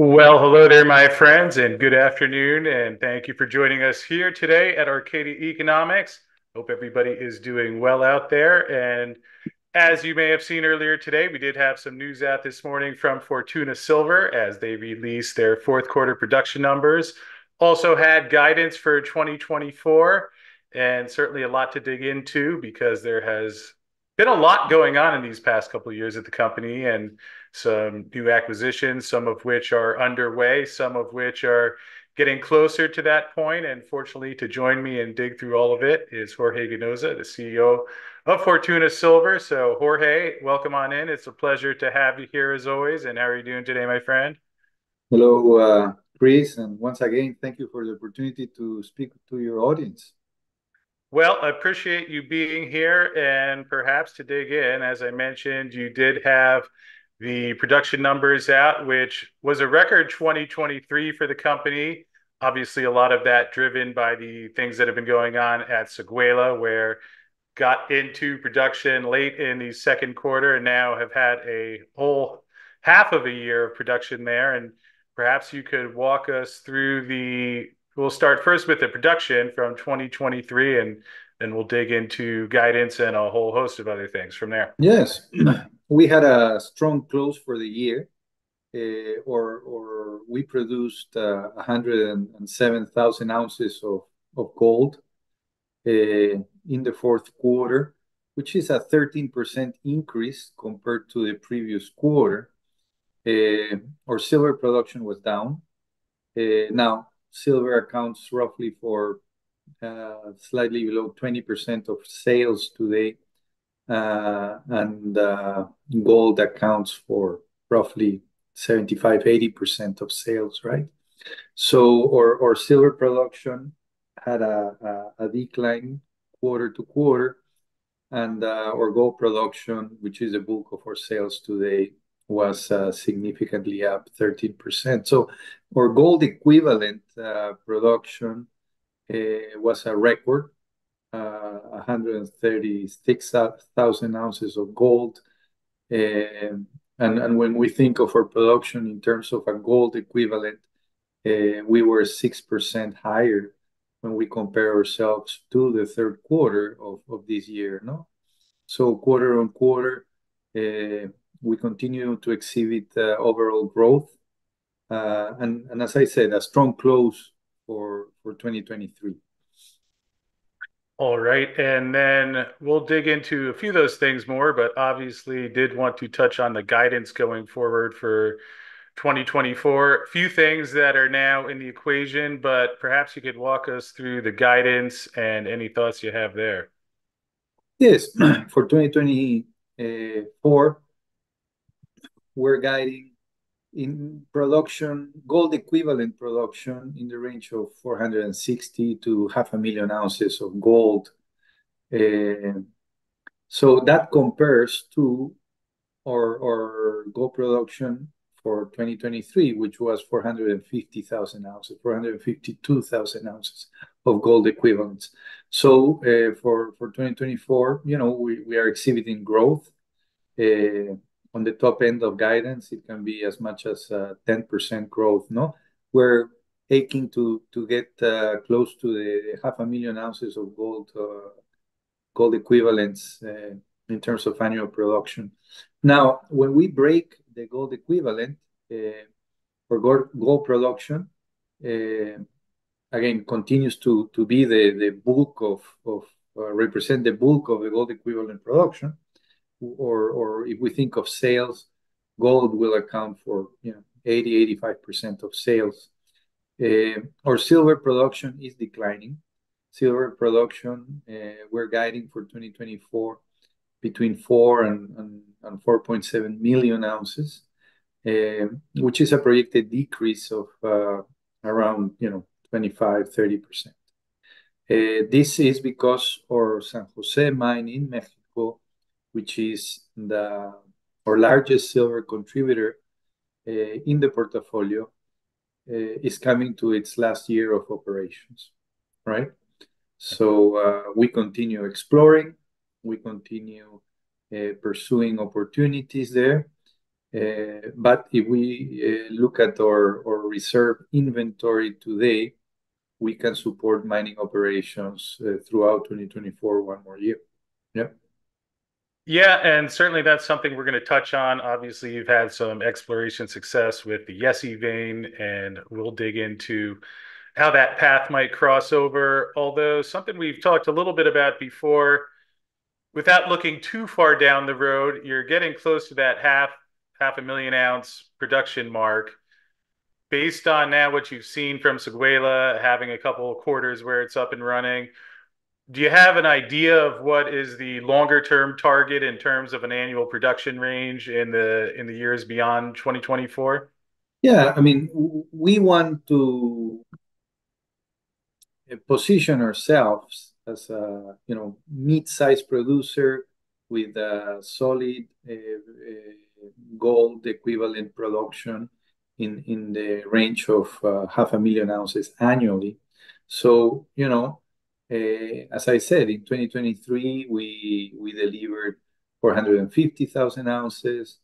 Well, hello there, my friends, and good afternoon, and thank you for joining us here today at Arcadia Economics. Hope everybody is doing well out there. And as you may have seen earlier today, we did have some news out this morning from Fortuna Silver as they released their fourth quarter production numbers. Also had guidance for 2024, and certainly a lot to dig into because there has been a lot going on in these past couple of years at the company, and some new acquisitions, some of which are underway, some of which are getting closer to that point. And fortunately, to join me and dig through all of it is Jorge Ganoza, the CEO of Fortuna Silver. So Jorge, welcome on in. It's a pleasure to have you here as always. And how are you doing today, my friend? Hello, Chris. And once again, thank you for the opportunity to speak to your audience. Well, I appreciate you being here and perhaps to dig in. As I mentioned, you did have the production numbers out, which was a record 2023 for the company. Obviously, a lot of that driven by the things that have been going on at Séguéla, where got into production late in the second quarter and now have had a whole half of a year of production there. And perhaps you could walk us through we'll start first with the production from 2023 and then we'll dig into guidance and a whole host of other things from there. Yes. We had a strong close for the year, we produced 107,000 ounces of gold in the fourth quarter, which is a 13% increase compared to the previous quarter. Our silver production was down. Now, silver accounts roughly for slightly below 20% of sales today. Gold accounts for roughly 75–80% of sales, right? So our silver production had a decline quarter to quarter, and our gold production, which is the bulk of our sales today, was significantly up 13%. So our gold equivalent production was a record. 136,000 ounces of gold, and when we think of our production in terms of a gold equivalent, we were 6% higher when we compare ourselves to the third quarter of this year. No, so quarter on quarter, we continue to exhibit overall growth, and as I said, a strong close for 2023. All right, and then we'll dig into a few of those things more, but obviously did want to touch on the guidance going forward for 2024. A few things that are now in the equation, but perhaps you could walk us through the guidance and any thoughts you have there. Yes, for 2024, we're guiding in production, gold equivalent production in the range of 460 to 500,000 ounces of gold. So that compares to our gold production for 2023, which was 450,000 ounces, 452,000 ounces of gold equivalents. So for 2024, you know, we are exhibiting growth. On the top end of guidance, it can be as much as 10% growth. No, we're aching to get close to the 500,000 ounces of gold, gold equivalents in terms of annual production. Now, when we break the gold equivalent for gold production, again continues to be the bulk of represent the bulk of the gold equivalent production. Or if we think of sales, gold will account for, you know, 80–85% of sales. Our silver production is declining. Silver production, we're guiding for 2024 between 4 and 4.7 million ounces, which is a projected decrease of around, you know, 25–30%. This is because our San Jose mine in Mexico, which is our largest silver contributor in the portfolio, is coming to its last year of operations, right? So we continue exploring, we continue pursuing opportunities there, But if we look at our reserve inventory today, we can support mining operations throughout 2024, one more year. Yeah. Yeah, and certainly that's something we're going to touch on. Obviously, you've had some exploration success with the Yessi vein, and we'll dig into how that path might cross over. Although something we've talked a little bit about before, without looking too far down the road, you're getting close to that half a million ounce production mark. Based on now what you've seen from Séguéla, having a couple of quarters where it's up and running, do you have an idea of what is the longer-term target in terms of an annual production range in the years beyond 2024? Yeah, I mean, we want to position ourselves as a mid-sized producer with a solid gold equivalent production in the range of 500,000 ounces annually. So as I said, in 2023, we delivered 450,000 ounces.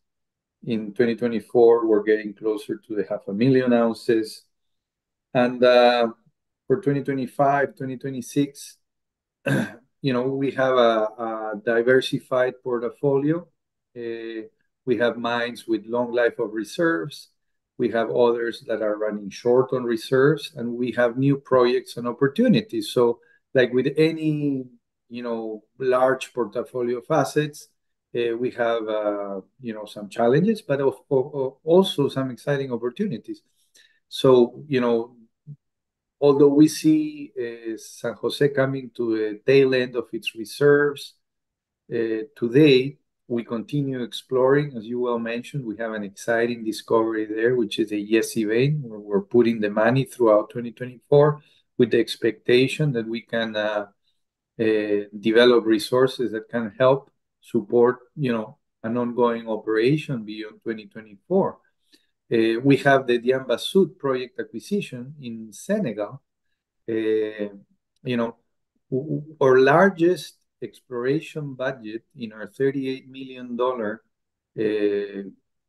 In 2024, we're getting closer to the 500,000 ounces. And for 2025, 2026, we have a diversified portfolio. We have mines with long life of reserves. We have others that are running short on reserves. And we have new projects and opportunities. So, like with any, large portfolio of assets, we have, some challenges, but also some exciting opportunities. So, although we see San Jose coming to the tail end of its reserves today, we continue exploring. As you well mentioned, we have an exciting discovery there, which is the Yessi vein, where we're putting the money throughout 2024. With the expectation that we can develop resources that can help support, an ongoing operation beyond 2024. We have the Diamba Sud project acquisition in Senegal. Our largest exploration budget in our $38 million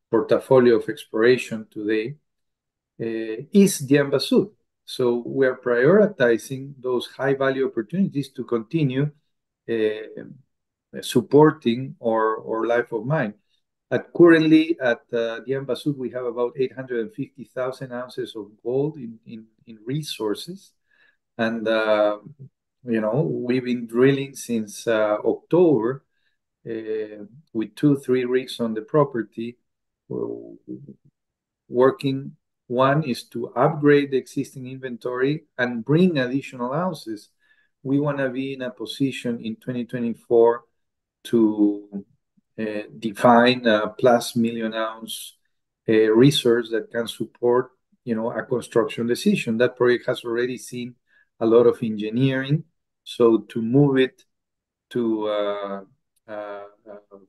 portfolio of exploration today is Diamba Sud. So we are prioritizing those high-value opportunities to continue supporting our life of mine. Currently, at Diamba Sud, we have about 850,000 ounces of gold in resources. And, we've been drilling since October with 2-3 rigs on the property, working. One is to upgrade the existing inventory and bring additional ounces. We want to be in a position in 2024 to define a plus million ounce resource that can support, a construction decision. That project has already seen a lot of engineering. So to move it to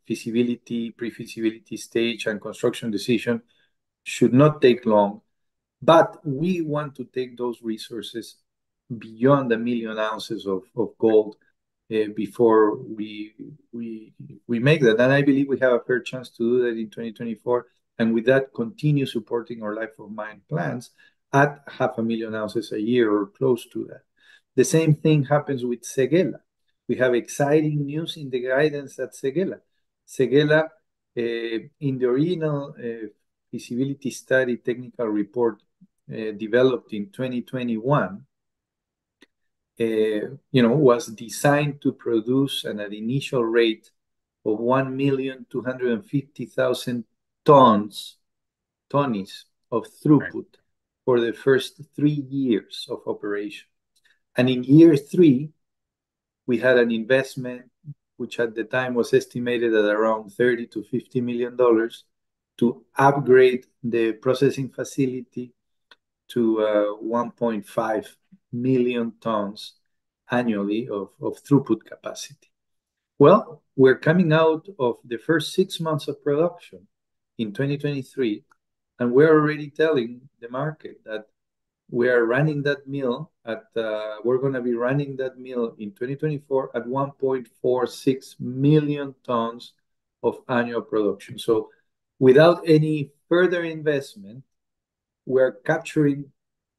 feasibility, pre-feasibility stage and construction decision should not take long. But we want to take those resources beyond 1 million ounces of gold before we make that. And I believe we have a fair chance to do that in 2024. And with that, continue supporting our life of mine plans at 500,000 ounces a year or close to that. The same thing happens with Séguéla. We have exciting news in the guidance at Séguéla. Séguéla, in the original feasibility study technical report developed in 2021, was designed to produce an initial rate of 1,250,000 tonnes of throughput for the first 3 years of operation. And in year 3, we had an investment, which at the time was estimated at around $30 to $50 million, to upgrade the processing facility to 1.5 million tons annually of throughput capacity. Well, we're coming out of the first 6 months of production in 2023, and we're already telling the market that we are running that mill at, we're going to be running that mill in 2024 at 1.46 million tons of annual production. So without any further investment, we're capturing,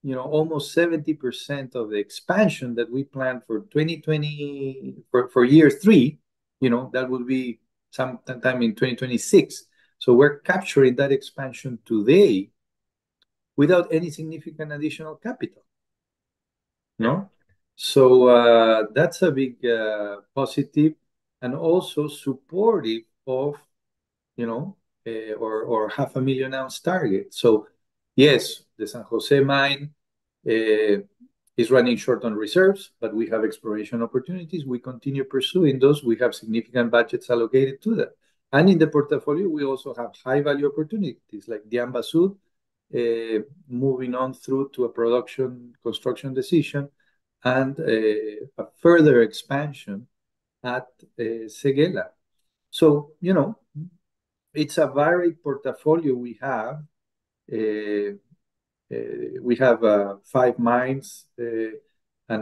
you know, almost 70% of the expansion that we planned for 2020 for year three. You know, that will be sometime in 2026. So we're capturing that expansion today without any significant additional capital. No, so that's a big positive, and also supportive of, you know, or 500,000 ounce target. So yes, the San Jose mine is running short on reserves, but we have exploration opportunities. We continue pursuing those. We have significant budgets allocated to that. And in the portfolio, we also have high value opportunities like Diamba Sud, moving on through to a production construction decision and a further expansion at Séguéla. So, you know, it's a varied portfolio we have. We have 5 mines and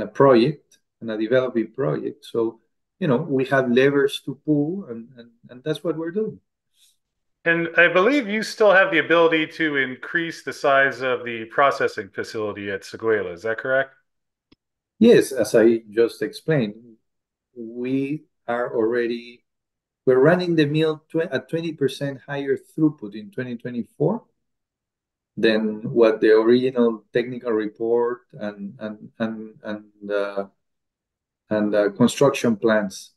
a project and a developing project. So, you know, we have levers to pull, and that's what we're doing. And I believe you still have the ability to increase the size of the processing facility at Séguéla. Is that correct? Yes, as I just explained, we are already, we're running the mill at 20% higher throughput in 2024 than what the original technical report and construction plans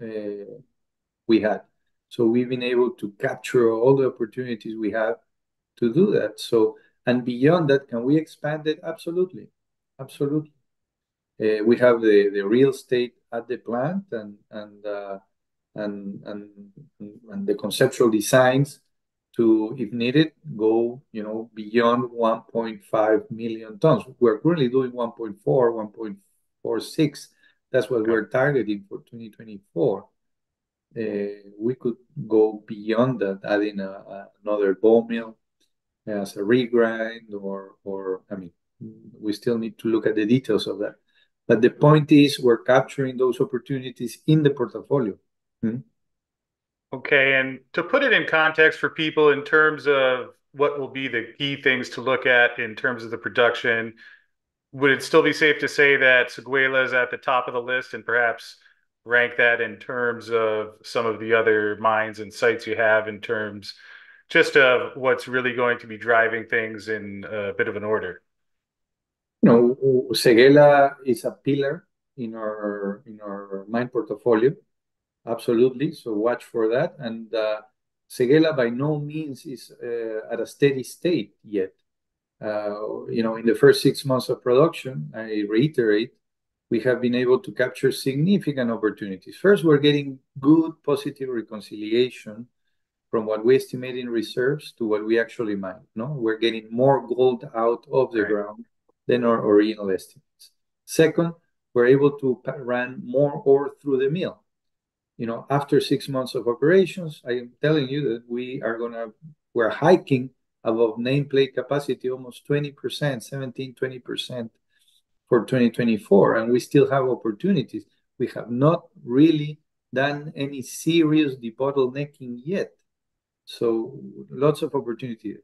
we had. So we've been able to capture all the opportunities we have to do that. So, and beyond that, can we expand it? Absolutely. Absolutely. We have the real estate at the plant and the conceptual designs to, if needed, go, you know, beyond 1.5 million tons. We're currently doing 1.4, 1.46. That's what we're targeting for 2024. We could go beyond that, adding another ball mill as a regrind, or I mean, we still need to look at the details of that. But the point is, we're capturing those opportunities in the portfolio. Mm-hmm. Okay, and to put it in context for people in terms of what will be the key things to look at in terms of the production, would it still be safe to say that Séguéla is at the top of the list, and perhaps rank that in terms of some of the other mines and sites you have in terms just of what's really going to be driving things in a bit of an order? You know, Séguéla is a pillar in our mine portfolio, absolutely. So watch for that. And Séguéla by no means is at a steady state yet. You know, in the first 6 months of production, I reiterate, we have been able to capture significant opportunities. First, we're getting good positive reconciliation from what we estimate in reserves to what we actually mine. No, we're getting more gold out of the ground than our original estimates. Second, we're able to run more ore through the mill. You know, after 6 months of operations, I am telling you that we're hiking above nameplate capacity almost 20%, 17-20%. For 2024, and we still have opportunities. We have not really done any serious debottlenecking yet. So lots of opportunity.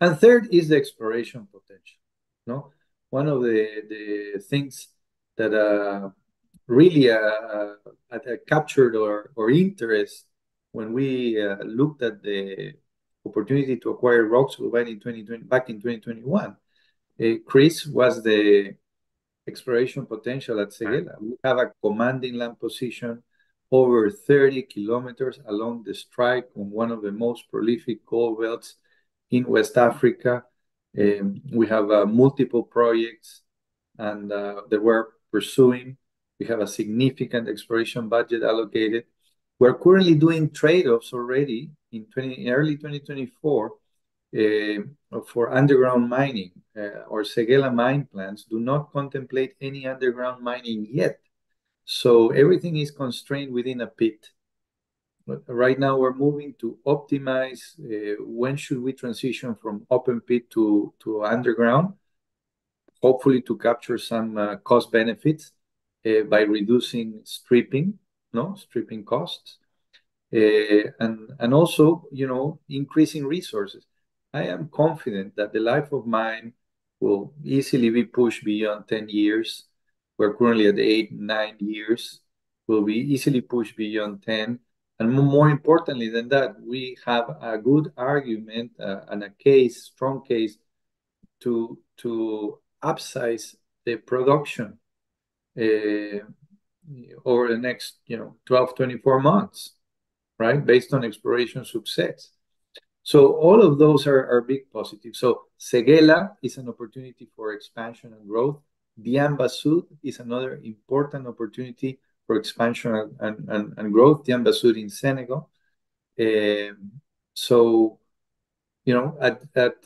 And third is the exploration potential. No, one of the things that really captured our interest when we looked at the opportunity to acquire Roxgold back in 2021, Chris, was the exploration potential at Séguéla. We have a commanding land position over 30 kilometers along the strike on one of the most prolific gold belts in West Africa. We have multiple projects and that we're pursuing. We have a significant exploration budget allocated. We're currently doing trade-offs already in early 2024 for underground mining. Or Séguéla mine plans do not contemplate any underground mining yet. So everything is constrained within a pit. But right now we're moving to optimize when should we transition from open pit to underground, hopefully to capture some cost benefits by reducing stripping costs. and also, you know, increasing resources. I am confident that the life of mine will easily be pushed beyond 10 years. We're currently at 8, 9 years. Will be easily pushed beyond 10. And more importantly than that, we have a good argument and a case, strong case, to upsize the production over the next, you know, 12, 24 months, right? Based on exploration success. So all of those are big positives. So Séguéla is an opportunity for expansion and growth. Diamba Sud is another important opportunity for expansion and growth. Diamba Sud in Senegal. So, you know, at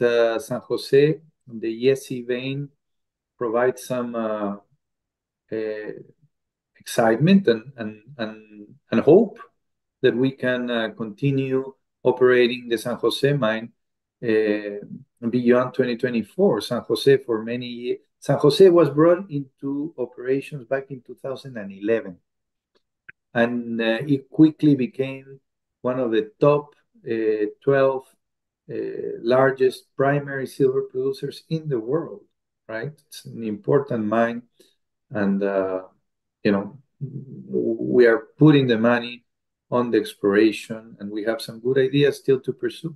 San Jose, the Yessi vein provides some excitement and hope that we can continue operating the San Jose mine beyond 2024. San Jose was brought into operations back in 2011. And it quickly became one of the top 12 largest primary silver producers in the world, right? It's an important mine. And, you know, we are putting the money on the exploration, and we have some good ideas still to pursue.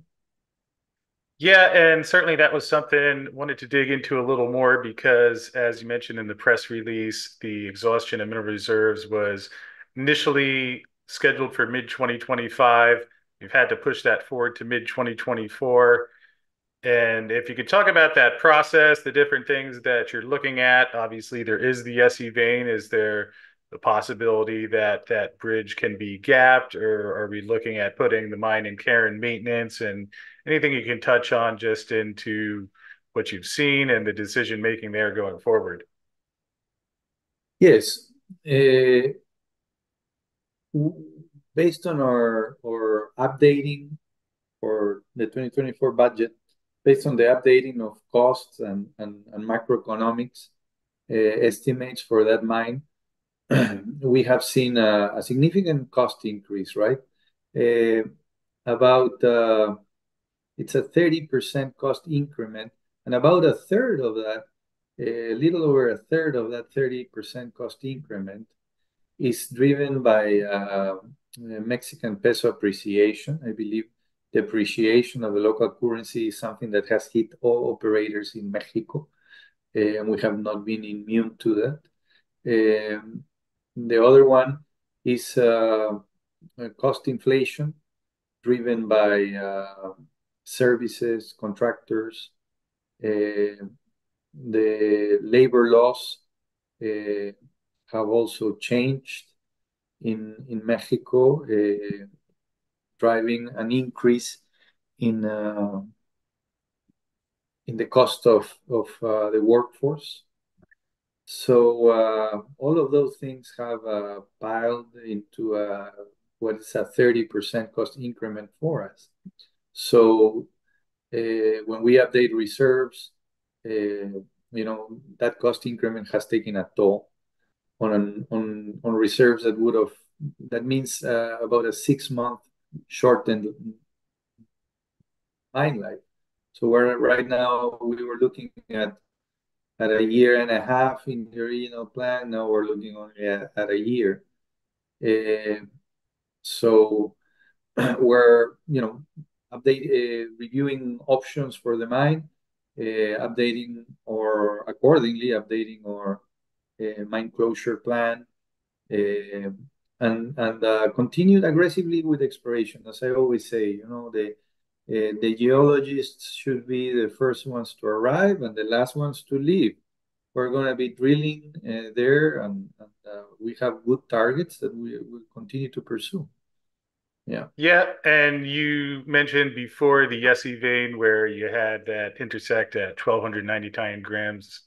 Yeah, and certainly that was something I wanted to dig into a little more because, as you mentioned in the press release, the exhaustion of mineral reserves was initially scheduled for mid-2025. You've had to push that forward to mid-2024. And if you could talk about that process, the different things that you're looking at, obviously there is the Yessi vein. Is there the possibility that that bridge can be gapped, or are we looking at putting the mine in care and maintenance? And anything you can touch on just into what you've seen and the decision-making there going forward? Yes. Based on our updating for the 2024 budget, based on the updating of costs and macroeconomics estimates for that mine, we have seen a significant cost increase, right? It's a 30% cost increment, and about a third of that, a little over a third of that 30% cost increment is driven by Mexican peso appreciation. I believe the appreciation of the local currency is something that has hit all operators in Mexico, and we have not been immune to that. The other one is cost inflation driven by services, contractors, the labor laws have also changed in Mexico, driving an increase in the cost of the workforce. So all of those things have piled into what is a 30% cost increment for us. So when we update reserves, you know, that cost increment has taken a toll on reserves that would have, that means about a 6-month shortened mine life. So we're right now, we were looking at a year and a half in the original plan. Now we're looking only at a year. So we're, you know, reviewing options for the mine, accordingly updating our mine closure plan, and continued aggressively with exploration. As I always say, you know, the geologists should be the first ones to arrive and the last ones to leave. We're going to be drilling there, and we have good targets that we will continue to pursue. Yeah. Yeah, and you mentioned before the Yessi vein where you had that intersect at 1,299 grams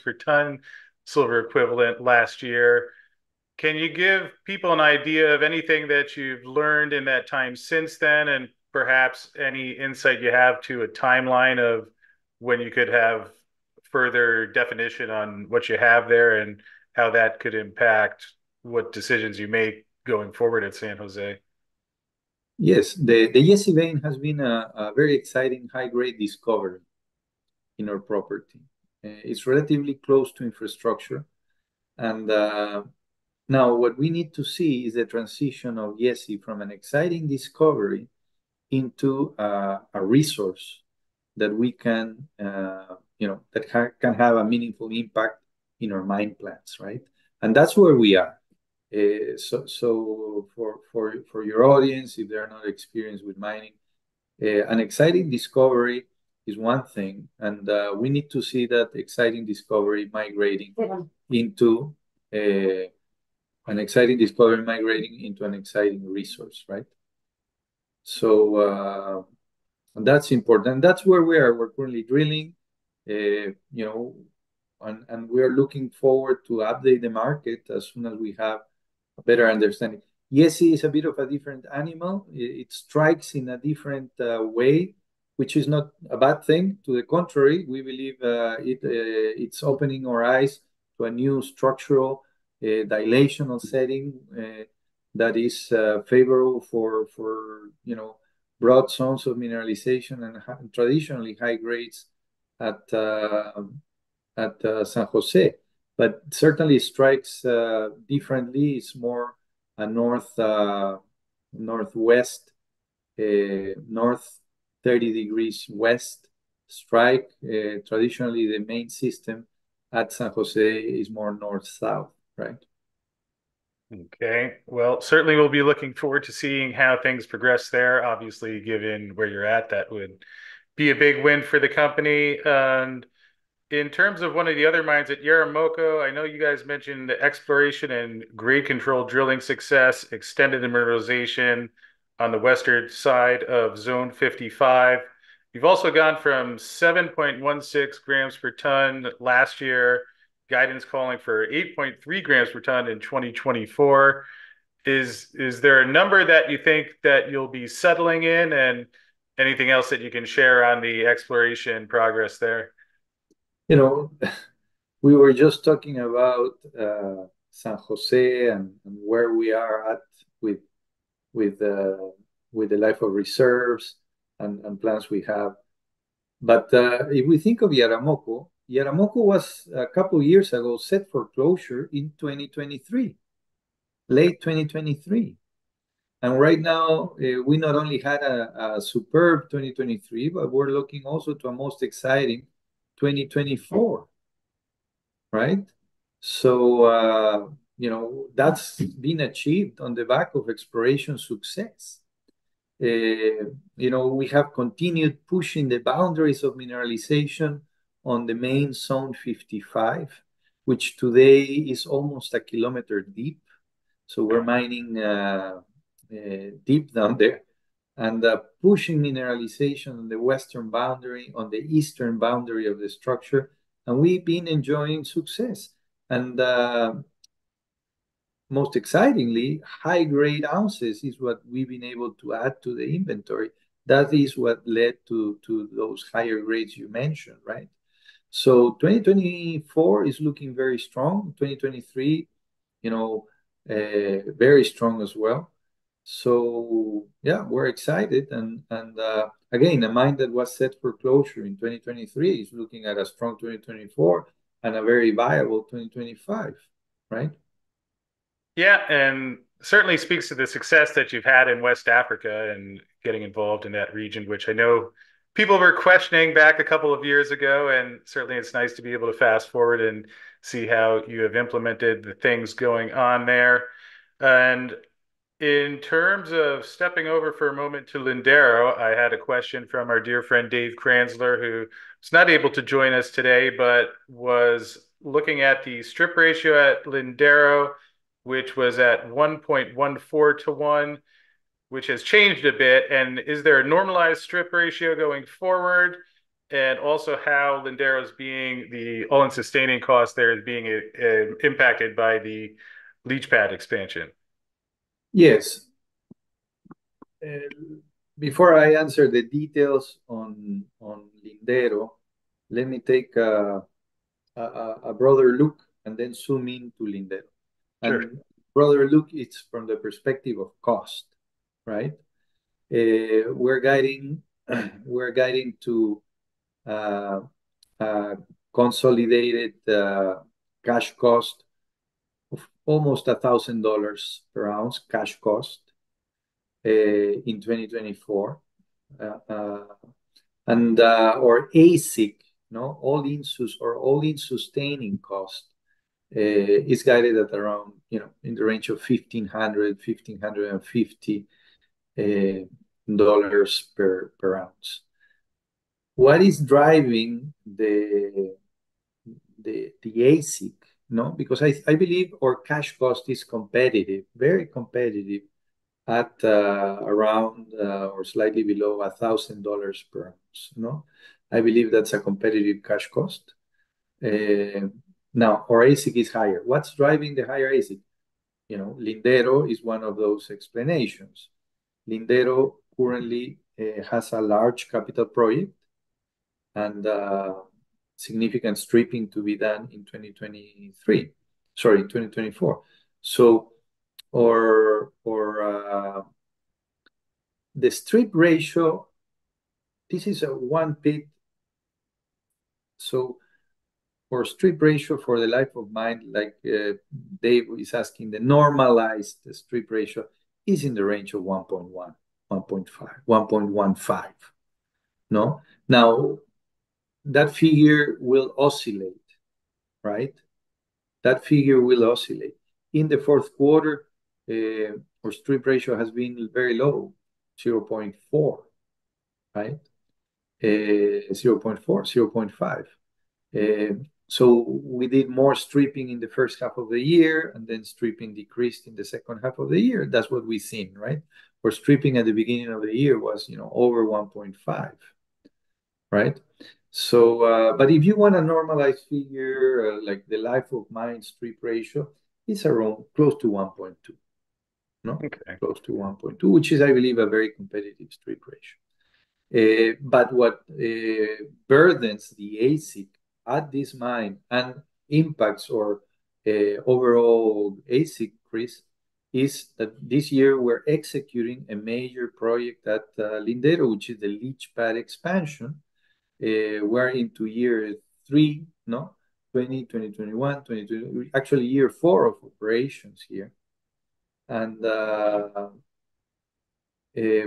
per ton silver equivalent last year. Can you give people an idea of anything that you've learned in that time since then, and perhaps any insight you have to a timeline of when you could have further definition on what you have there and how that could impact what decisions you make going forward at San Jose? Yes, the Yessi vein has been a very exciting high-grade discovery in our property. It's relatively close to infrastructure. And now what we need to see is the transition of Yessi from an exciting discovery into a resource that we can, that can have a meaningful impact in our mine plans, right? And that's where we are. So for your audience, if they are not experienced with mining, an exciting discovery is one thing, and we need to see that exciting discovery migrating into an exciting resource, right? So that's important. And that's where we are. We're currently drilling, and we are looking forward to update the market as soon as we have a better understanding. Yessi is a bit of a different animal. It strikes in a different way, which is not a bad thing. To the contrary, we believe it's opening our eyes to a new structural dilational setting that is favorable for broad zones of mineralization and traditionally high grades at San Jose, but certainly strikes differently. It's more a north 30 degrees west strike. Traditionally, the main system at San Jose is more north-south, right? Okay. Well, certainly we'll be looking forward to seeing how things progress there. Obviously, given where you're at, that would be a big win for the company. And in terms of one of the other mines at Yaramoko, I know you guys mentioned the exploration and grade control drilling success, extended mineralization on the western side of Zone 55. You've also gone from 7.16 grams per ton last year, guidance calling for 8.3 grams per ton in 2024. Is there a number that you think that you'll be settling in, and anything else that you can share on the exploration progress there? You know, we were just talking about San Jose and where we are at with the life of reserves and plans we have. But if we think of Yaramoko, Yaramoko was a couple of years ago set for closure in 2023, late 2023. And right now, we not only had a superb 2023, but we're looking also to a most exciting 2024, right? So, that's been achieved on the back of exploration success. We have continued pushing the boundaries of mineralization on the main Zone 55, which today is almost a kilometer deep. So we're mining deep down there, and pushing mineralization on the western boundary, on the eastern boundary of the structure, and we've been enjoying success. And most excitingly, high-grade ounces is what we've been able to add to the inventory. That is what led to those higher grades you mentioned, right? So 2024 is looking very strong. 2023, very strong as well. So, yeah, we're excited. And again, a mine that was set for closure in 2023 is looking at a strong 2024 and a very viable 2025, right? Yeah, and certainly speaks to the success that you've had in West Africa and getting involved in that region, which I know people were questioning back a couple of years ago. And certainly it's nice to be able to fast forward and see how you have implemented the things going on there. And in terms of stepping over for a moment to Lindero, I had a question from our dear friend Dave Kranzler, who is not able to join us today, but was looking at the strip ratio at Lindero, which was at 1.14 to 1, which has changed a bit. And is there a normalized strip ratio going forward? And also how Lindero's being, the all-in sustaining cost there is being impacted by the leach pad expansion? Yes. Before I answer the details on Lindero, let me take a broader look and then zoom in to Lindero. Sure. rather look it's from the perspective of cost, right? We're guiding to consolidated cash cost of almost $1,000 per ounce cash cost in 2024, or AISC, no, all-in sustaining cost is guided at around, in the range of $1,500, $1,550 per ounce. What is driving the AISC? No, because I believe our cash cost is competitive, very competitive, at around or slightly below $1,000 per ounce. No, I believe that's a competitive cash cost. Now, our AISC is higher. What's driving the higher AISC? Lindero is one of those explanations. Lindero currently has a large capital project and significant stripping to be done in 2024. So, the strip ratio, this is a one pit. So, or strip ratio for the life of mine, like Dave is asking, the normalized strip ratio is in the range of 1.1, 1.5, 1.15. No, now that figure will oscillate, right? That figure will oscillate. In the fourth quarter, our strip ratio has been very low, 0.4, right? 0.4, 0.5. So we did more stripping in the first half of the year, and then stripping decreased in the second half of the year. That's what we've seen, right? Or stripping at the beginning of the year was, over 1.5, right? So, but if you want a normalized figure, like the life of mine strip ratio, it's around close to 1.2, no? Okay. Close to 1.2, which is, I believe, a very competitive strip ratio. But what burdens the AISC at this mine and impacts or overall AISC increase is that this year we're executing a major project at Lindero, which is the leach pad expansion. We're into year 3, no? 2021, 2022, actually year 4 of operations here. And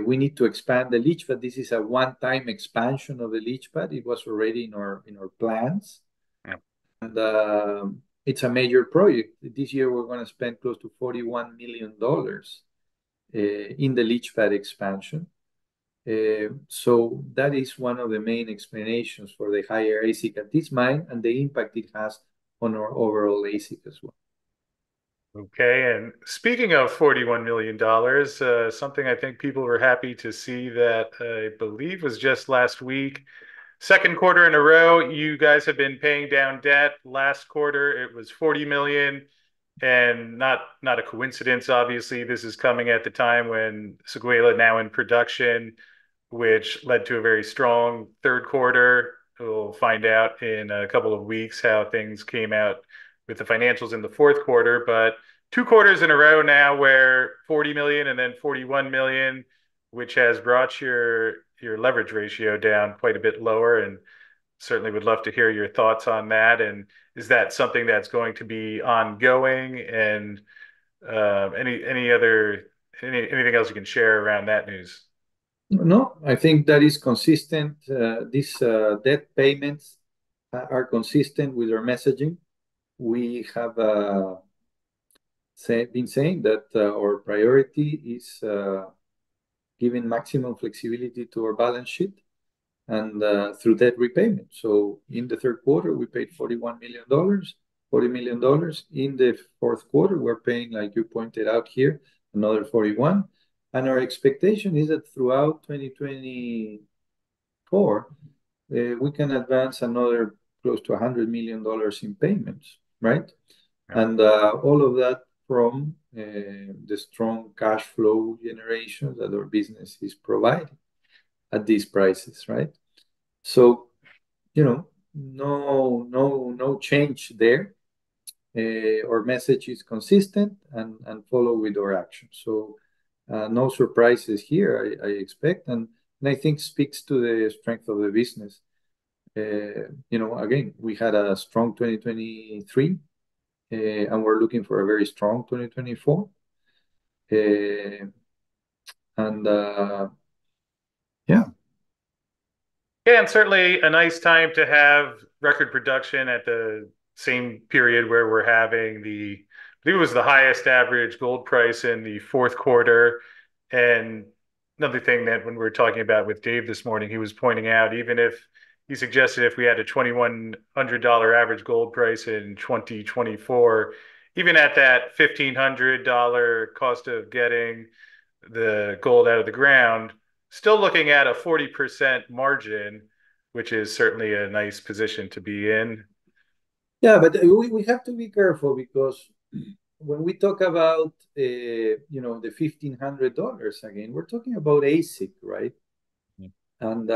we need to expand the leach pad. This is a one-time expansion of the leach pad. It was already in our plans, yeah. And it's a major project. This year we're going to spend close to $41 million in the leach pad expansion. So that is one of the main explanations for the higher AISC at this mine and the impact it has on our overall AISC as well. Okay, and speaking of $41 million, something I think people were happy to see that I believe was just last week. Second quarter in a row, you guys have been paying down debt. Last quarter, it was $40 million, and not a coincidence, obviously. This is coming at the time when Séguéla now in production, which led to a very strong third quarter. We'll find out in a couple of weeks how things came out with the financials in the fourth quarter, but 2 quarters in a row now where 40 million and then 41 million, which has brought your leverage ratio down quite a bit lower, and certainly would love to hear your thoughts on that. And is that something that's going to be ongoing, and anything else you can share around that news? No, I think that is consistent. These debt payments are consistent with our messaging. We have been saying that our priority is giving maximum flexibility to our balance sheet and through debt repayment. So in the third quarter, we paid $41 million, $40 million. In the fourth quarter, we're paying, like you pointed out here, another 41. And our expectation is that throughout 2024, we can advance another close to $100 million in payments. Right, and all of that from the strong cash flow generation that our business is providing at these prices, right? So, no change there. Our message is consistent and follow with our actions. So no surprises here, I expect, and I think speaks to the strength of the business. You know, again, we had a strong 2023, and we're looking for a very strong 2024. Yeah, and certainly a nice time to have record production at the same period where we're having the, I believe it was the highest average gold price in the fourth quarter. And another thing that when we were talking about with Dave this morning, he was pointing out, even if he suggested if we had a $2,100 average gold price in 2024, even at that $1,500 cost of getting the gold out of the ground, still looking at a 40% margin, which is certainly a nice position to be in. Yeah, but we have to be careful, because when we talk about, you know, the $1,500 again, we're talking about ASIC, right? Yeah. And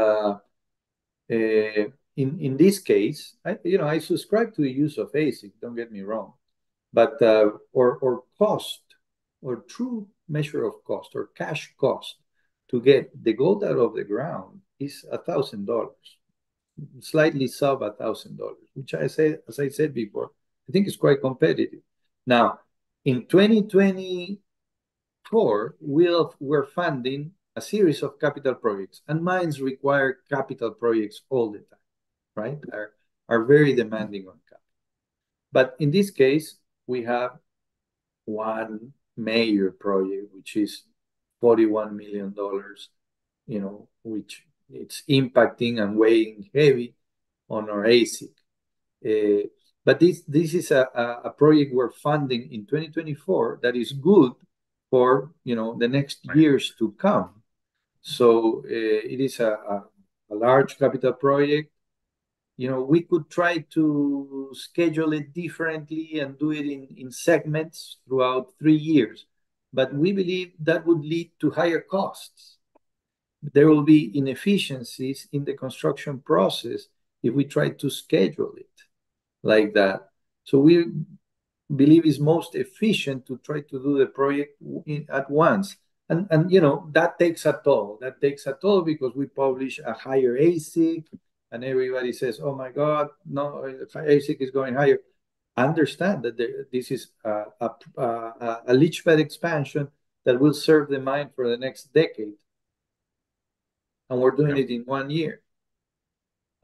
in this case, I subscribe to the use of ASIC, don't get me wrong, but or cost, or true measure of cost, or cash cost to get the gold out of the ground is $1,000, slightly sub $1,000, which I say, as I said before, I think is quite competitive. Now, in 2024, we're funding a series of capital projects, and mines require capital projects all the time, right? Are very demanding on capital. But in this case, we have one major project, which is $41 million, you know, which it's impacting and weighing heavy on our ASIC. But this is a project we're funding in 2024 that is good for, you know, the next years to come. So it is a large capital project. You know, we could try to schedule it differently and do it in segments throughout 3 years, but we believe that would lead to higher costs. There will be inefficiencies in the construction process if we try to schedule it like that. So we believe it's most efficient to try to do the project at once. And you know, that takes a toll. That takes a toll because we publish a higher ASIC and everybody says, oh my God, no, ASIC is going higher. I understand that this is a leach pad expansion that will serve the mine for the next decade. And we're doing it in 1 year.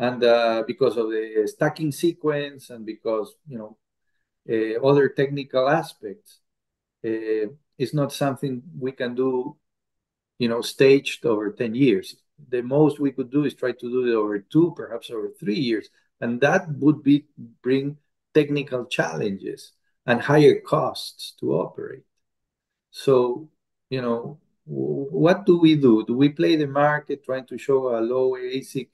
And because of the stacking sequence and because, you know, other technical aspects, it's not something we can do, you know, staged over 10 years. The most we could do is try to do it over 2, perhaps over 3 years. And that would bring technical challenges and higher costs to operate. So, you know, what do we do? Do we play the market trying to show a low ASIC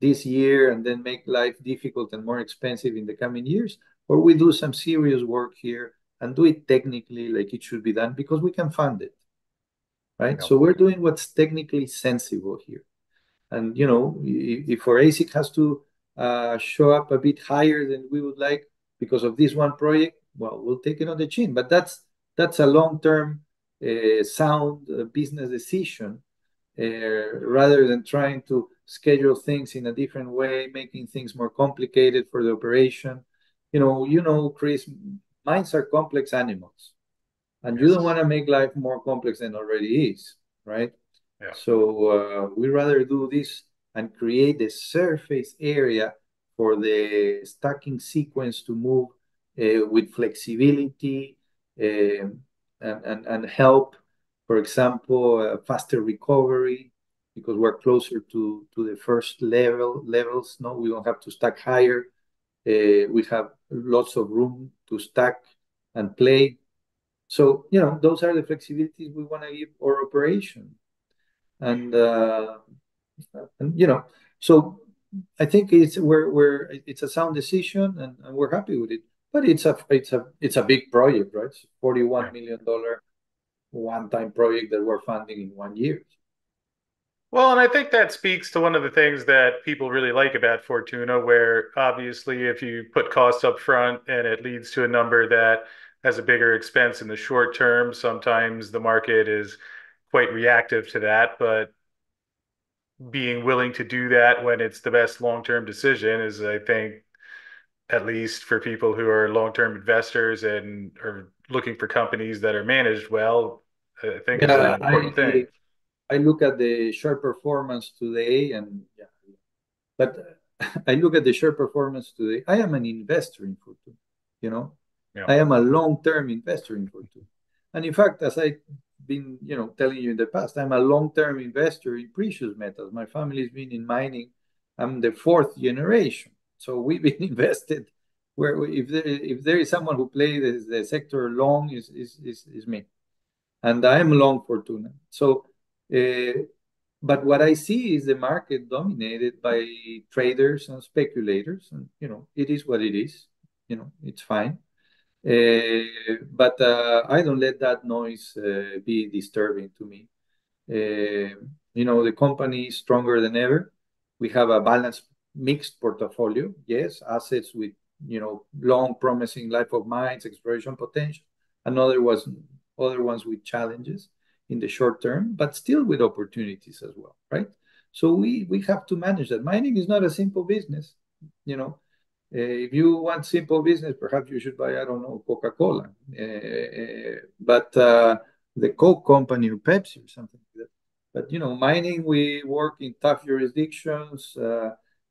this year and then make life difficult and more expensive in the coming years? Or we do some serious work here and do it technically like it should be done because we can fund it, right? Yeah. So we're doing what's technically sensible here. And, you know, if our ASIC has to show up a bit higher than we would like because of this one project, well, we'll take it on the chin. But that's a long-term sound business decision rather than trying to schedule things in a different way, making things more complicated for the operation. You know, Chris, mines are complex animals, and you don't want to make life more complex than already is, right? Yeah. So we rather do this and create the surface area for the stacking sequence to move with flexibility and help, for example, faster recovery, because we're closer to the first levels. No, we don't have to stack higher. We have lots of room to stack and play. So, you know, those are the flexibilities we want to give our operation. And you know, so I think it's a sound decision, and we're happy with it. But it's a big project, right? It's a $41 million one-time project that we're funding in 1 year. Well, and I think that speaks to one of the things that people really like about Fortuna, where obviously if you put costs up front and it leads to a number that has a bigger expense in the short term, sometimes the market is quite reactive to that, but being willing to do that when it's the best long-term decision is, I think, at least for people who are long-term investors and are looking for companies that are managed well, I think it's an important thing. I look at the share performance today, and I look at the share performance today. I am an investor in Fortuna, you know. Yeah. I am a long-term investor in Fortuna, and in fact, as I've been, telling you in the past, I'm a long-term investor in precious metals. My family's been in mining. I'm the fourth generation, so we've been invested. Where if there is someone who plays the sector long, is me, and I am long Fortuna. So. But what I see is the market dominated by traders and speculators, and it is what it is. It's fine. But I don't let that noise be disturbing to me. The company is stronger than ever. We have a balanced, mixed portfolio. Yes, assets with long, promising life of mines, exploration potential, and other ones with challenges in the short term, but still with opportunities as well, right? So we have to manage that. Mining is not a simple business, If you want simple business, perhaps you should buy, I don't know, Coca-Cola. But the Coke company or Pepsi or something like that. But, mining, we work in tough jurisdictions.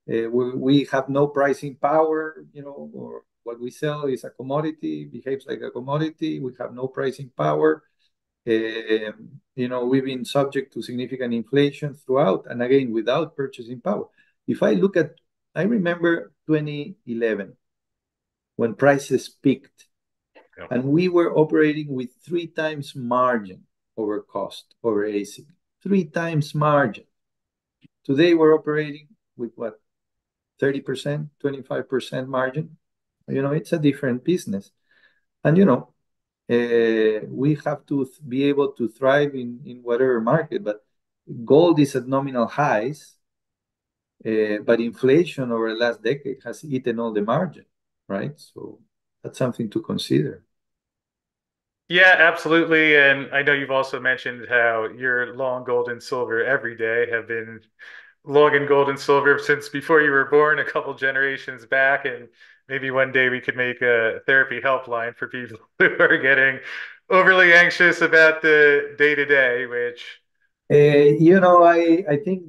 We have no pricing power, or what we sell is a commodity, behaves like a commodity. We have no pricing power. We've been subject to significant inflation throughout, and again, without purchasing power. If I look at, I remember 2011, when prices peaked, yeah. And we were operating with 3 times margin over cost, over AISC, 3 times margin. Today, we're operating with what? 30%, 25% margin? It's a different business. And, we have to be able to thrive in whatever market, but gold is at nominal highs, but inflation over the last decade has eaten all the margin, right? So that's something to consider. Yeah, absolutely. And I know you've also mentioned how you're long gold and silver every day, have been long in gold and silver since before you were born, a couple generations back, and maybe one day we could make a therapy helpline for people who are getting overly anxious about the day-to-day, which... I think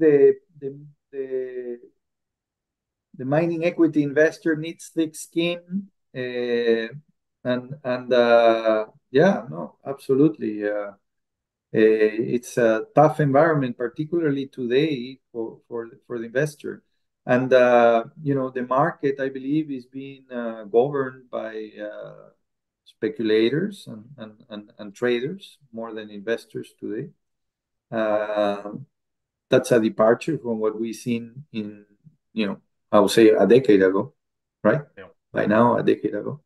the mining equity investor needs thick skin. Absolutely. It's a tough environment, particularly today for the investor. And, the market, I believe, is being governed by speculators and traders more than investors today. That's a departure from what we've seen in, I would say a decade ago, right? Yeah. By now, a decade ago.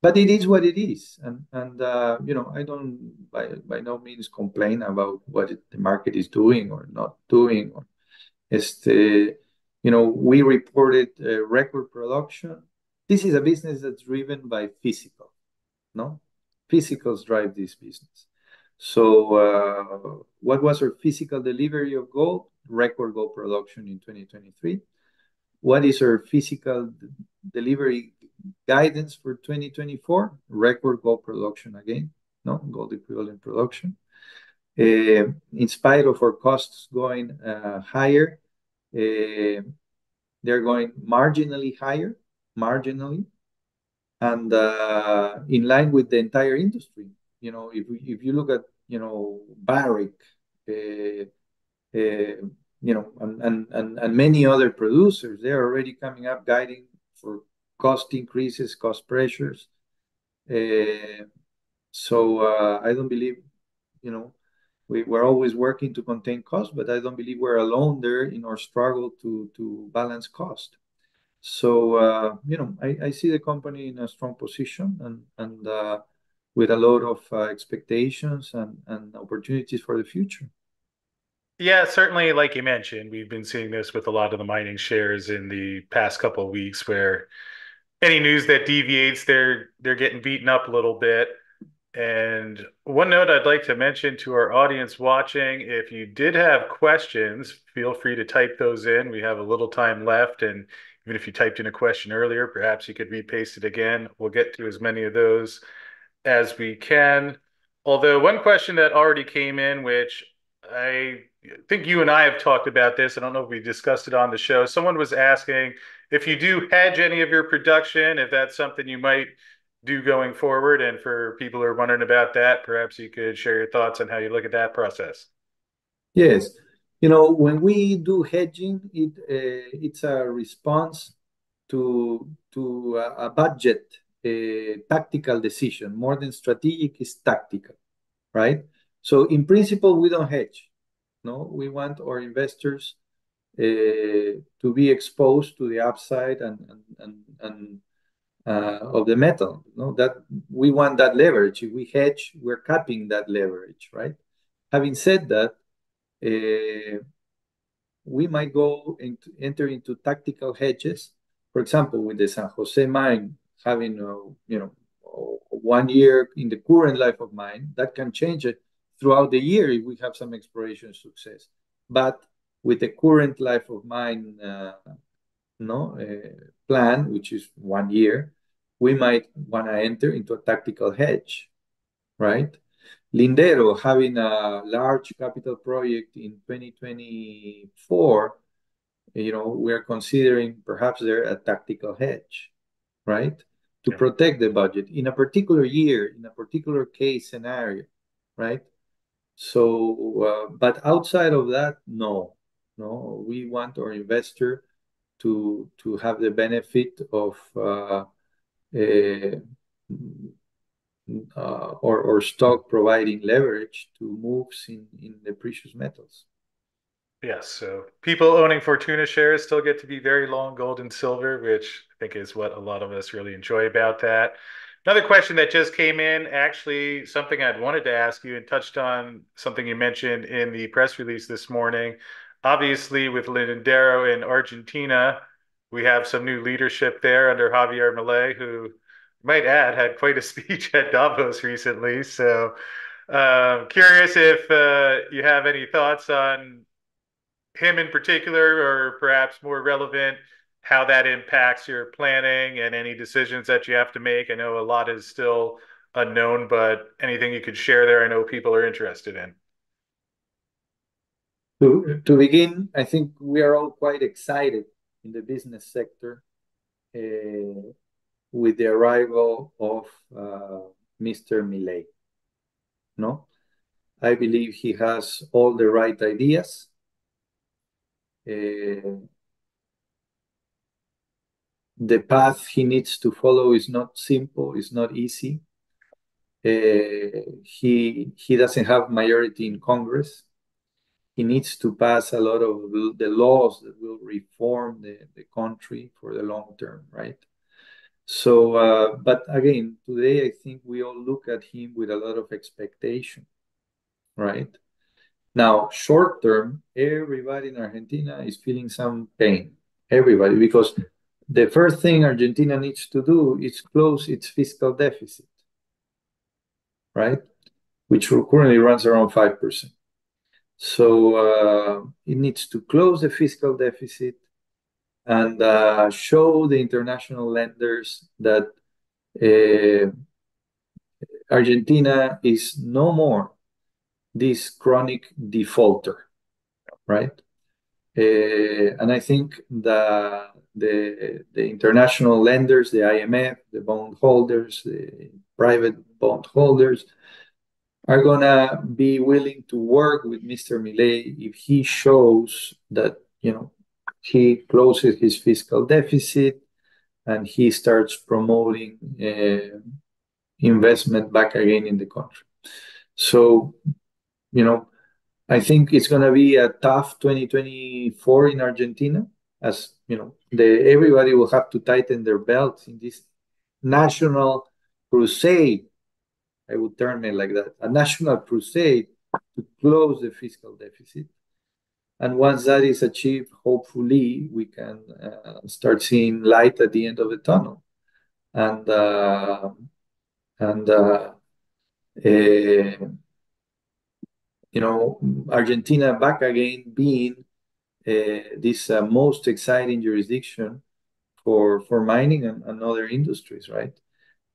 But it is what it is. And I don't by no means complain about what the market is doing or not doing. We reported record production. This is a business that's driven by physical, no? Physicals drive this business. So what was our physical delivery of gold? Record gold production in 2023. What is our physical delivery guidance for 2024? Record gold production again, no? Gold equivalent production. In spite of our costs going higher, they're going marginally higher, marginally, and in line with the entire industry. If you look at, Barrick, and many other producers, they're already coming up guiding for cost increases, cost pressures. So I don't believe, we're always working to contain costs, but I don't believe we're alone there in our struggle to balance cost. So, I see the company in a strong position and with a lot of expectations and opportunities for the future. Yeah, certainly, like you mentioned, we've been seeing this with a lot of the mining shares in the past couple of weeks, where any news that deviates, they're getting beaten up a little bit. And one note I'd like to mention to our audience watching, if you did have questions, feel free to type those in. We have a little time left, and even if you typed in a question earlier, perhaps you could repaste it again. We'll get to as many of those as we can. Although one question that already came in, which I think you and I have talked about this, I don't know if we discussed it on the show. Someone was asking if you do hedge any of your production, if that's something you might do going forward, and for people who are wondering about that, perhaps you could share your thoughts on how you look at that process. Yes, you know, when we do hedging, it's a response to a budget tactical decision. More than strategic, is tactical, right? So in principle, we don't hedge. No, we want our investors to be exposed to the upside and of the metal. No, that we want that leverage. If we hedge, we're capping that leverage, right? Having said that, we might go and enter into tactical hedges. For example, with the San Jose mine having one year in the current life of mine, that can change it throughout the year if we have some exploration success. But with the current life of mine plan, which is 1 year, we might want to enter into a tactical hedge, right? Lindero, having a large capital project in 2024, we're considering perhaps there a tactical hedge, right? To protect the budget in a particular year, in a particular case scenario, right? So, but outside of that, no, we want our investor to have the benefit of or stock providing leverage to moves in the precious metals. Yes, so people owning Fortuna shares still get to be very long gold and silver, which I think is what a lot of us really enjoy about that. Another question that just came in, actually something I'd wanted to ask you and touched on something you mentioned in the press release this morning. Obviously, with Lindero in Argentina, we have some new leadership there under Javier Milei, who, might add, had quite a speech at Davos recently. So curious if you have any thoughts on him in particular, or perhaps more relevant, how that impacts your planning and any decisions that you have to make. I know a lot is still unknown, but anything you could share there, I know people are interested in. To begin, I think we are all quite excited in the business sector with the arrival of Mr. Milei. No, I believe he has all the right ideas. The path he needs to follow is not simple, it's not easy. He doesn't have majority in Congress. He needs to pass a lot of the laws that will reform the country for the long term, right? So, but again, today, I think we all look at him with a lot of expectation, right? Now, short term, everybody in Argentina is feeling some pain, everybody, because the first thing Argentina needs to do is close its fiscal deficit, right? Which currently runs around 5%. So it needs to close the fiscal deficit and show the international lenders that Argentina is no more this chronic defaulter, right? And I think the international lenders, the IMF, the bondholders, the private bondholders, are gonna be willing to work with Mr. Milei if he shows that, he closes his fiscal deficit and he starts promoting investment back again in the country. So, I think it's going to be a tough 2024 in Argentina, as, everybody will have to tighten their belts in this national crusade. I would term it like that, a national crusade to close the fiscal deficit. And once that is achieved, hopefully we can start seeing light at the end of the tunnel. You know, Argentina back again being this most exciting jurisdiction for mining and other industries, right?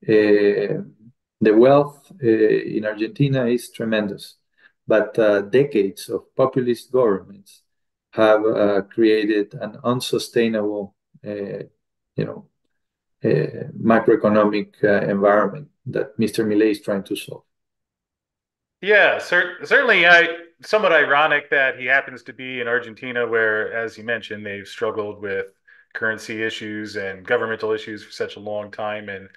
The wealth in Argentina is tremendous, but decades of populist governments have created an unsustainable, macroeconomic environment that Mr. Milei is trying to solve. Yeah, certainly somewhat ironic that he happens to be in Argentina where, as you mentioned, they've struggled with currency issues and governmental issues for such a long time, and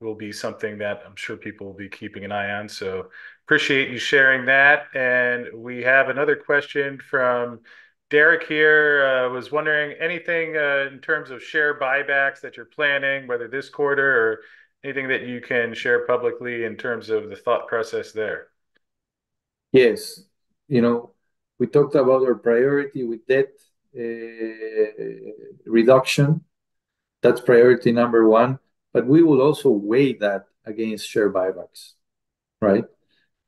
will be something that I'm sure people will be keeping an eye on. So appreciate you sharing that. And we have another question from Derek here. Was wondering anything in terms of share buybacks that you're planning, whether this quarter or anything that you can share publicly in terms of the thought process there. Yes, you know, we talked about our priority with debt reduction. That's priority number one, but we will also weigh that against share buybacks, right?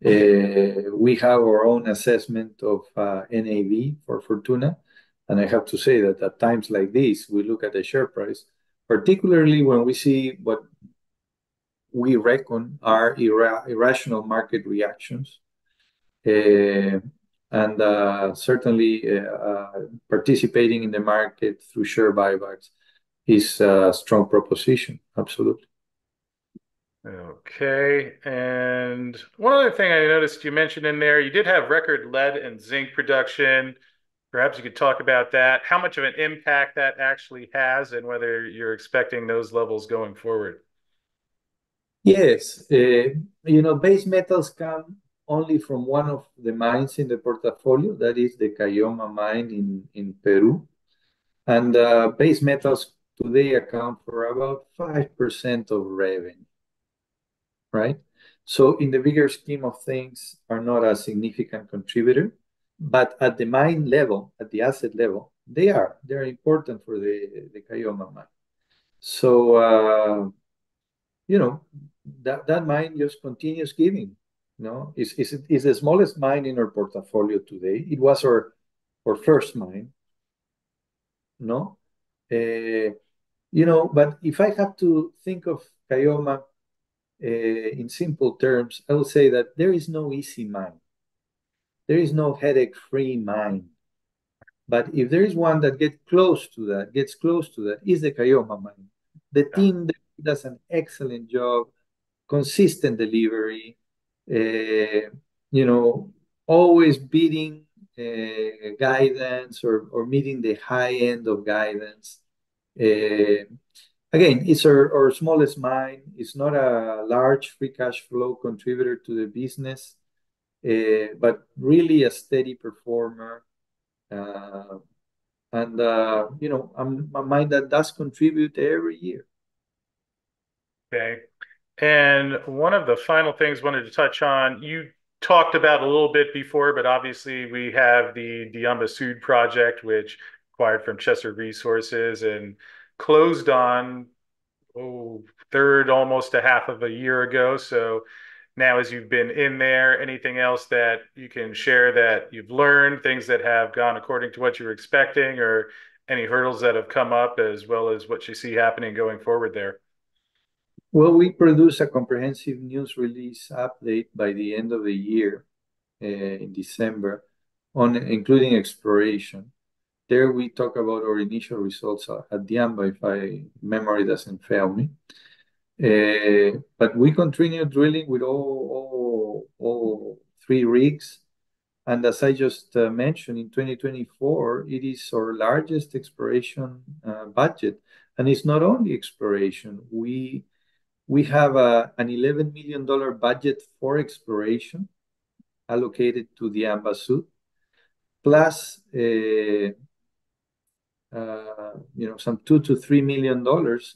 We have our own assessment of NAV for Fortuna, and I have to say that at times like this, we look at the share price, particularly when we see what we reckon are irrational market reactions. Certainly participating in the market through share buybacks is a strong proposition, absolutely. Okay, and one other thing I noticed you mentioned in there, you did have record lead and zinc production. Perhaps you could talk about that, how much of an impact that actually has and whether you're expecting those levels going forward. Yes, you know, base metals come only from one of the mines in the portfolio, that is the Caylloma mine in Peru. And base metals today account for about 5% of revenue, right? So in the bigger scheme of things are not a significant contributor, but at the mine level, at the asset level, they are. They're important for the Caylloma mine. So, you know, that mine just continues giving. No, it's the smallest mine in our portfolio today. It was our first mine. No, you know, but if I have to think of Caylloma in simple terms, I will say that there is no easy mine. There is no headache-free mine. But if there is one that gets close to that, is the Caylloma mine. The team does an excellent job, consistent delivery. You know, always beating guidance or meeting the high end of guidance. Again, it's our smallest mine. It's not a large free cash flow contributor to the business, but really a steady performer. You know, a mine that does contribute every year. Okay. And one of the final things I wanted to touch on, you talked about a little bit before, but obviously we have the Diamba Sud project, which acquired from Chesser Resources and closed on almost a half of a year ago. So now as you've been in there, anything else that you can share that you've learned, things that have gone according to what you were expecting, or any hurdles that have come up, as well as what you see happening going forward there? Well, we produce a comprehensive news release update by the end of the year, in December, including exploration. There we talk about our initial results at Diamba, if my memory doesn't fail me. But we continue drilling with all three rigs. And as I just mentioned, in 2024, it is our largest exploration budget. And it's not only exploration. We have an $11 million budget for exploration allocated to the Diamba Sud, plus you know, some $2 to $3 million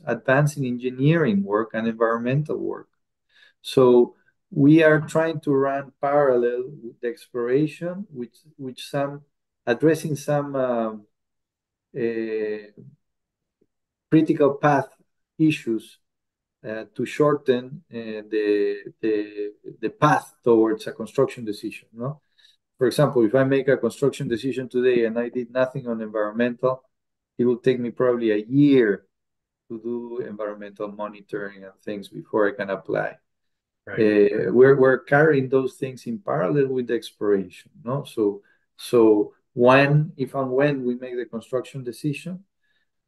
advancing engineering work and environmental work. So we are trying to run parallel with the exploration with some addressing some critical path issues to shorten the path towards a construction decision. No, for example, if I make a construction decision today and I did nothing on environmental, it will take me probably a year to do environmental monitoring and things before I can apply. Right. We're carrying those things in parallel with the exploration. No, so when, if and when we make the construction decision,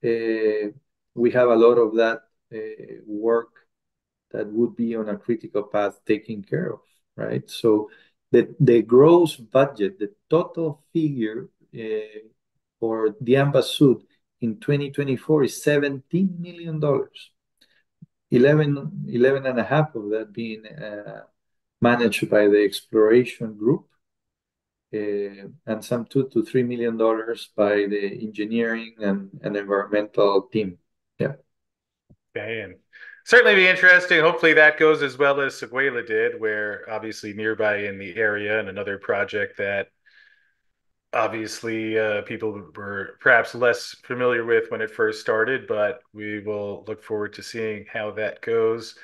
we have a lot of that work that would be on a critical path taken care of, right? So the gross budget, the total figure for Diamba Sud in 2024 is $17 million. 11.5 of that being managed by the exploration group, and some $2 to $3 million by the engineering and environmental team. Yeah. Okay, and certainly be interesting. Hopefully that goes as well as Séguéla did, where obviously nearby in the area, and another project that obviously people were perhaps less familiar with when it first started, but we will look forward to seeing how that goes.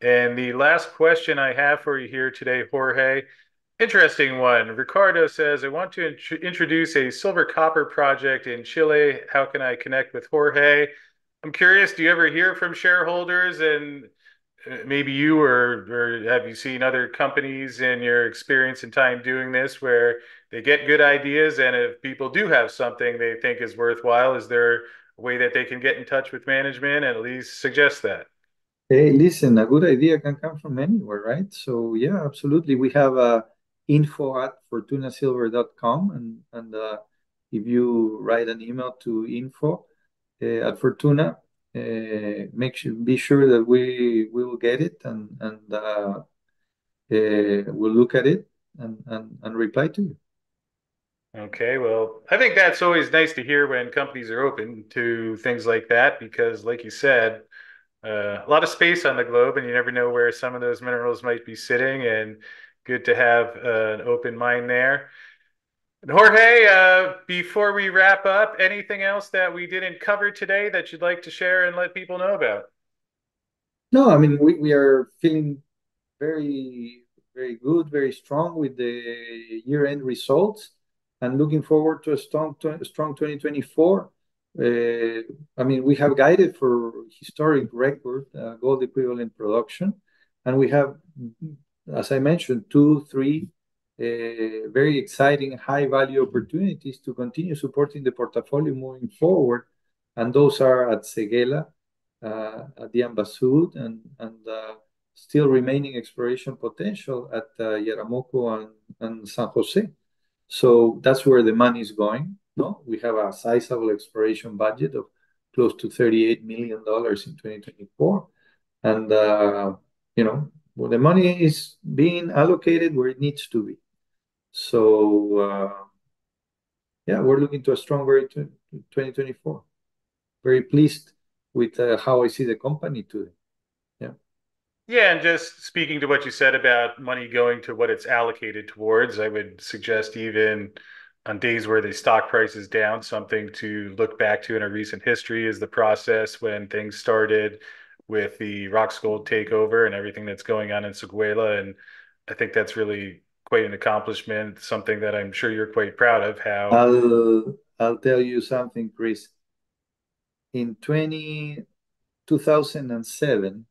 And the last question I have for you here today, Jorge, interesting one. Ricardo says, I want to introduce a silver copper project in Chile. How can I connect with Jorge? I'm curious, do you ever hear from shareholders, and maybe you or have you seen other companies in your experience and time doing this where they get good ideas, and if people do have something they think is worthwhile, is there a way that they can get in touch with management and at least suggest that? Hey, listen, a good idea can come from anywhere, right? So yeah, absolutely. We have info@fortunasilver.com, and if you write an email to info@Fortuna, be sure that we will get it, and we'll look at it and reply to you. Okay, well, I think that's always nice to hear when companies are open to things like that, because like you said, a lot of space on the globe, and you never know where some of those minerals might be sitting, and good to have an open mind there. And Jorge, before we wrap up, anything else that we didn't cover today that you'd like to share and let people know about? No, I mean, we are feeling very, very good, very strong with the year-end results, and looking forward to a strong 2024. I mean, we have guided for historic record gold equivalent production, and we have, as I mentioned, 2, 3, very exciting high-value opportunities to continue supporting the portfolio moving forward, and those are at Séguéla, at Diamba Sud, and still remaining exploration potential at Yaramoko and San Jose. So that's where the money is going. No, we have a sizable exploration budget of close to $38 million in 2024, and you know, well, the money is being allocated where it needs to be. So, yeah, we're looking to a stronger 2024. Very pleased with how I see the company today. Yeah. Yeah, and just speaking to what you said about money going to what it's allocated towards, I would suggest even on days where the stock price is down, something to look back to in a recent history is the process when things started with the Roxgold takeover and everything that's going on in Séguéla. And I think that's really quite an accomplishment, something that I'm sure you're quite proud of. How I'll tell you something, Chris. In 2007,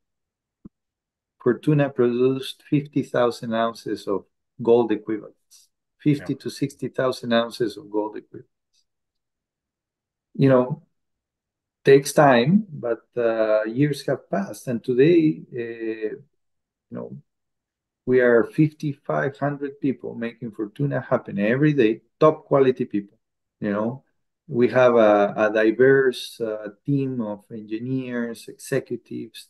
Fortuna produced 50,000 ounces of gold equivalents, 50 to 60,000 ounces of gold equivalents. You know, takes time, but years have passed, and today, you know, we are 5,500 people making Fortuna happen every day. Top quality people. You know, we have a diverse team of engineers, executives,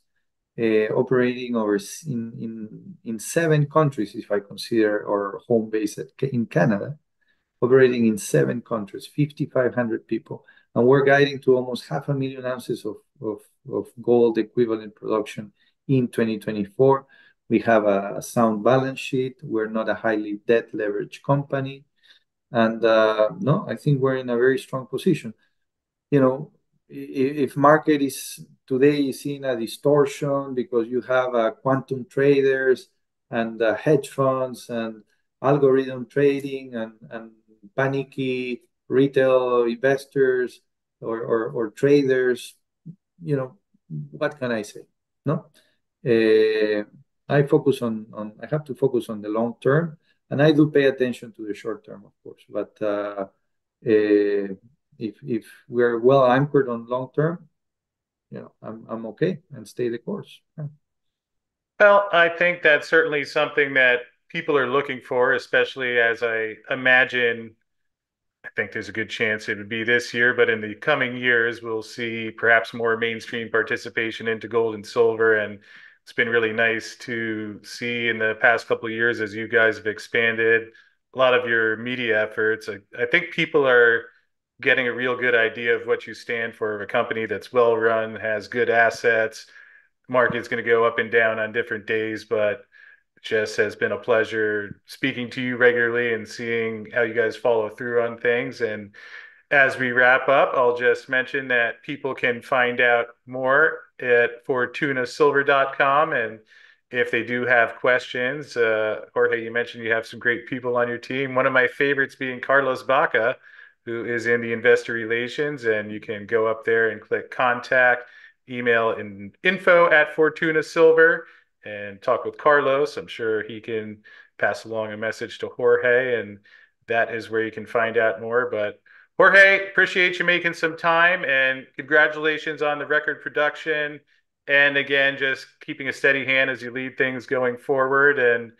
operating in 7 countries. If I consider our home base in Canada, operating in 7 countries, 5,500 people. And we're guiding to almost 500,000 ounces of gold equivalent production in 2024. We have a sound balance sheet. We're not a highly debt leveraged company. And no, I think we're in a very strong position. You know, if market is today is seeing a distortion because you have quantum traders and hedge funds and algorithm trading and panicky retail investors or traders, you know, what can I say? No, I focus on I have to focus on the long term, and I do pay attention to the short term, of course. But if we're well anchored on long term, you know, I'm okay and stay the course. Yeah. Well, I think that's certainly something that people are looking for, especially as I imagine. I think there's a good chance it would be this year, but in the coming years, we'll see perhaps more mainstream participation into gold and silver. And it's been really nice to see in the past couple of years as you guys have expanded a lot of your media efforts. I think people are getting a real good idea of what you stand for, a company that's well run, has good assets. The market's going to go up and down on different days, but Jess, has been a pleasure speaking to you regularly and seeing how you guys follow through on things. And as we wrap up, I'll just mention that people can find out more at fortunasilver.com. And if they do have questions, Jorge, you mentioned you have some great people on your team. One of my favorites being Carlos Baca, who is in the investor relations. And you can go up there and click contact, email, and info@fortunasilver.com. And talk with Carlos. I'm sure he can pass along a message to Jorge, and that is where you can find out more. But Jorge, appreciate you making some time, and congratulations on the record production. And again, just keeping a steady hand as you lead things going forward. And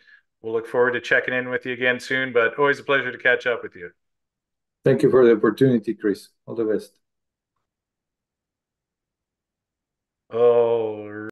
we'll look forward to checking in with you again soon, but always a pleasure to catch up with you. Thank you for the opportunity, Chris. All the best. Oh,